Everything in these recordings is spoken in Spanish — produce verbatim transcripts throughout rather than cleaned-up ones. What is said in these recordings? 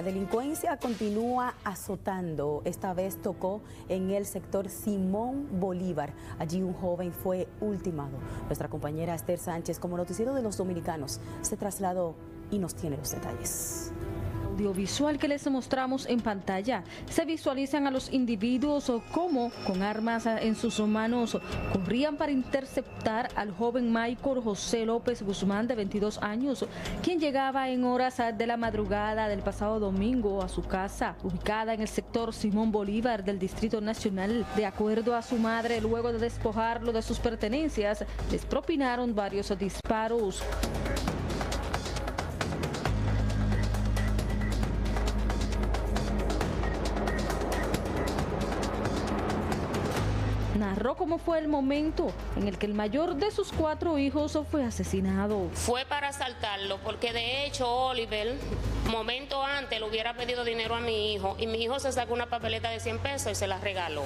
La delincuencia continúa azotando. Esta vez tocó en el sector Simón Bolívar. Allí un joven fue ultimado. Nuestra compañera Esther Sánchez, como noticiero de los dominicanos, se trasladó y nos tiene los detalles. Audiovisual que les mostramos en pantalla, se visualizan a los individuos como con armas en sus manos corrían para interceptar al joven Michael José López Guzmán de veintidós años, quien llegaba en horas de la madrugada del pasado domingo a su casa, ubicada en el sector Simón Bolívar del Distrito Nacional. De acuerdo a su madre, luego de despojarlo de sus pertenencias, les propinaron varios disparos. Narró cómo fue el momento en el que el mayor de sus cuatro hijos fue asesinado. Fue para asaltarlo, porque de hecho Oliver, momento antes, le hubiera pedido dinero a mi hijo y mi hijo se sacó una papeleta de cien pesos y se la regaló.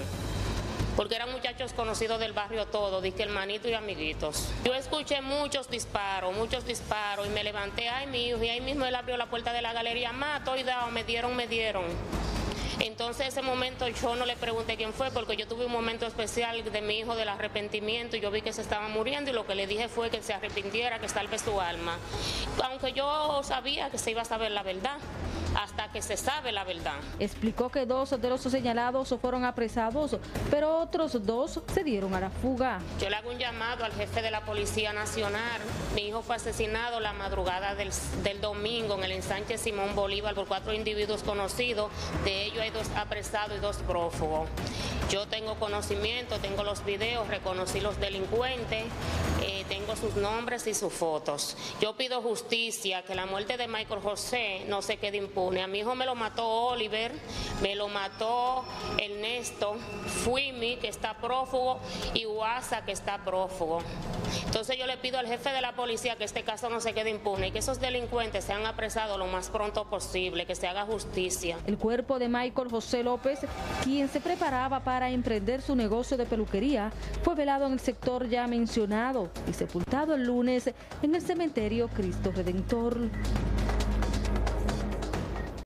Porque eran muchachos conocidos del barrio todo, dije hermanito y amiguitos. Yo escuché muchos disparos, muchos disparos y me levanté, ay mi hijo, y ahí mismo él abrió la puerta de la galería, mato y dao, me dieron, me dieron. Entonces ese momento yo no le pregunté quién fue porque yo tuve un momento especial de mi hijo del arrepentimiento y yo vi que se estaba muriendo y lo que le dije fue que se arrepintiera, que salve su alma. Aunque yo sabía que se iba a saber la verdad, hasta que se sabe la verdad. Explicó que dos de los señalados fueron apresados, pero otros dos se dieron a la fuga. Yo le hago un llamado al jefe de la Policía Nacional. Mi hijo fue asesinado la madrugada del, del domingo en el ensanche Simón Bolívar por cuatro individuos conocidos. De ellos hay dos apresados y dos prófugos. Yo tengo conocimiento, tengo los videos, reconocí los delincuentes, eh, tengo sus nombres y sus fotos. Yo pido justicia, que la muerte de Michael José no se quede impune. A mi hijo me lo mató Oliver, me lo mató Ernesto, Fumi, que está prófugo, y Guasa, que está prófugo. Entonces yo le pido al jefe de la policía que este caso no se quede impune y que esos delincuentes sean apresados lo más pronto posible, que se haga justicia. El cuerpo de Michael José López, quien se preparaba para emprender su negocio de peluquería, fue velado en el sector ya mencionado y sepultado el lunes en el cementerio Cristo Redentor.